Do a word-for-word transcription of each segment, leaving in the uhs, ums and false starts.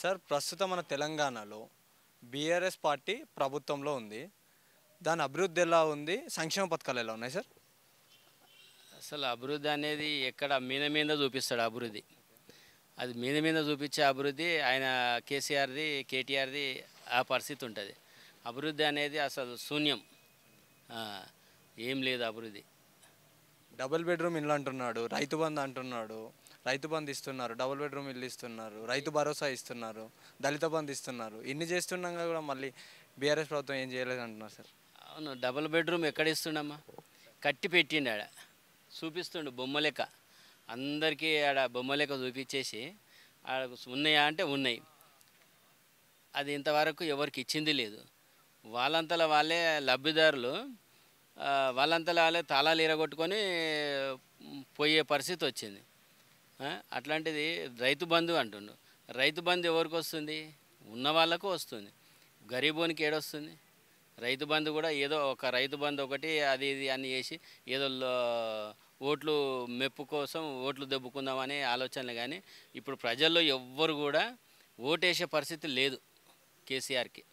Sir ప్రస్తుతం మన తెలంగాణలో బీఆర్ఎస్ పార్టీ ప్రభుత్వంలో ఉంది. దాని అభివృద్ధి ఎలా ఉంది? సంక్షేమ పథకాలు ఎలా ఉన్నాయి సార్? అసలు అభివృద్ధి అనేది ఎక్కడ మీద మీద చూపిస్తాడు అభివృద్ధి, అది మీద మీద చూపించే అభివృద్ధి ఆయన కేసీఆర్ది కేటీఆర్ది ఆ పరిస్థితి ఉంటుంది. అభివృద్ధి అనేది అసలు శూన్యం, ఏం లేదు అభివృద్ధి. డబుల్ బెడ్రూమ్ ఇల్లు అంటున్నాడు, రైతు బంధు అంటున్నాడు, రైతు బంధు ఇస్తున్నారు, డబుల్ బెడ్రూమ్ ఇల్లు ఇస్తున్నారు, రైతు భరోసా ఇస్తున్నారు, దళిత బంధు ఇస్తున్నారు. ఇన్ని చేస్తున్నాక కూడా మళ్ళీ బీఆర్ఎస్ ప్రభుత్వం ఏం చేయలేదు అంటున్నారు సార్. అవును, డబుల్ బెడ్రూమ్ ఎక్కడ ఇస్తుండమ్మా? కట్టి పెట్టిండు, ఆడ చూపిస్తుండు బొమ్మలేక, అందరికీ ఆడ బొమ్మలేక చూపించేసి ఆడ ఉన్నాయా అంటే ఉన్నాయి, అది ఇంతవరకు ఎవరికి ఇచ్చింది లేదు. వాళ్ళంతలో వాళ్ళే లబ్ధిదారులు వాళ్ళంతలో వాళ్ళే తాళాలు ఇరగొట్టుకొని పోయే పరిస్థితి వచ్చింది. అట్లాంటిది రైతు బంధు అంటుండు, రైతు బంధు ఎవరికి వస్తుంది? ఉన్న వాళ్ళకు వస్తుంది, గరీబోనికి ఏడొస్తుంది? రైతు బంధు కూడా ఏదో ఒక రైతు బంధు ఒకటి అది ఇది అని చేసి ఏదో ఓట్లు మెప్పు కోసం ఓట్లు దెబ్బుకుందామనే ఆలోచనలు. కానీ ఇప్పుడు ప్రజల్లో ఎవ్వరు కూడా ఓటేసే పరిస్థితి లేదు కేసీఆర్కి.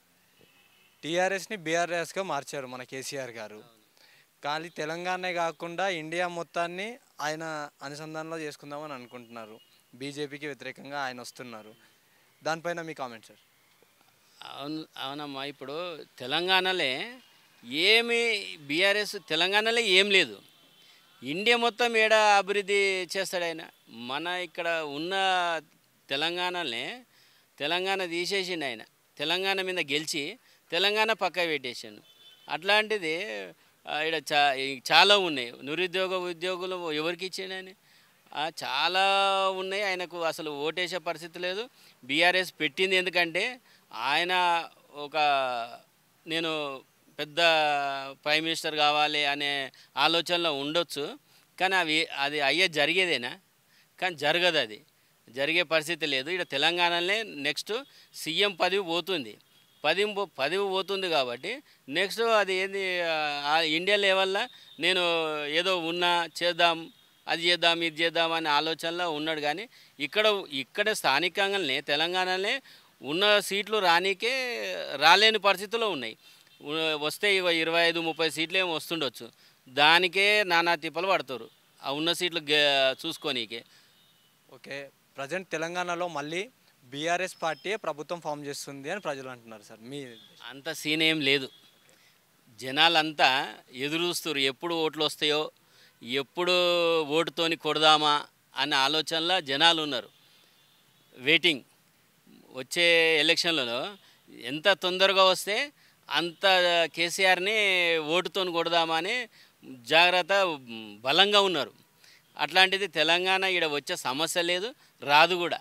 టీఆర్ఎస్ని బీఆర్ఎస్గా మార్చారు మన కేసీఆర్ గారు. కానీ తెలంగాణనే కాకుండా ఇండియా మొత్తాన్ని ఆయన అనుసంధానంలో చేసుకుందామని అనుకుంటున్నారు. బీజేపీకి వ్యతిరేకంగా ఆయన వస్తున్నారు, దానిపైన మీ కామెంట్ సార్? అవును అవునమ్మా, ఇప్పుడు తెలంగాణలే ఏమి బీఆర్ఎస్ తెలంగాణలో ఏం లేదు, ఇండియా మొత్తం ఏడ అభివృద్ధి చేస్తాడు ఆయన? మన ఇక్కడ ఉన్న తెలంగాణనే తెలంగాణ తీసేసిండు ఆయన, తెలంగాణ మీద గెలిచి తెలంగాణ పక్క పెట్టేసాను. అట్లాంటిది ఇక్కడ చా చాలా ఉన్నాయి, నిరుద్యోగ ఉద్యోగులు ఎవరికి ఇచ్చాడు ఆయన? చాలా ఉన్నాయి, ఆయనకు అసలు ఓటేసే పరిస్థితి లేదు. బీఆర్ఎస్ పెట్టింది ఎందుకంటే ఆయన ఒక నేను పెద్ద ప్రైమ్ మినిస్టర్ కావాలి అనే ఆలోచనలో ఉండొచ్చు, కానీ అవి అది అయ్యే జరిగేదేనా? కానీ జరగదు, అది జరిగే పరిస్థితి లేదు. ఇక్కడ తెలంగాణనే నెక్స్ట్ సీఎం పదవి పోతుంది, పది పదవి పోతుంది కాబట్టి నెక్స్ట్ అది ఏంది ఇండియా లెవెల్లో నేను ఏదో ఉన్నా చేద్దాం అది చేద్దాం ఇది చేద్దాం అనే ఆలోచనలో ఉన్నాడు. కానీ ఇక్కడ ఇక్కడ స్థానికంగానే తెలంగాణనే ఉన్న సీట్లు రానికే రాలేని పరిస్థితుల్లో ఉన్నాయి. వస్తే ఇక ఇరవై ఐదు ముప్పై సీట్లు ఏమి వస్తుండొచ్చు, దానికే నానా తిప్పలు పడతారు ఆ ఉన్న సీట్లు చూసుకోనీకే. ఓకే, ప్రజెంట్ తెలంగాణలో మళ్ళీ బీఆర్ఎస్ పార్టీ ప్రభుత్వం ఫామ్ చేస్తుంది అని ప్రజలు అంటున్నారు సార్. మీ అంత సీన్ ఏం లేదు, జనాలంతా ఎదురు చూస్తున్నారు ఎప్పుడు ఓట్లు వస్తాయో, ఎప్పుడు ఓటుతోని కొడదామా అన్న ఆలోచనలో జనాలు ఉన్నారు. వెయిటింగ్, వచ్చే ఎలక్షన్లలో ఎంత తొందరగా వస్తే అంత కేసీఆర్ని ఓటుతోని కొడదామా అని జాగ్రత్త బలంగా ఉన్నారు. అట్లాంటిది తెలంగాణ ఇక్కడ వచ్చే సమస్య లేదు, రాదు కూడా.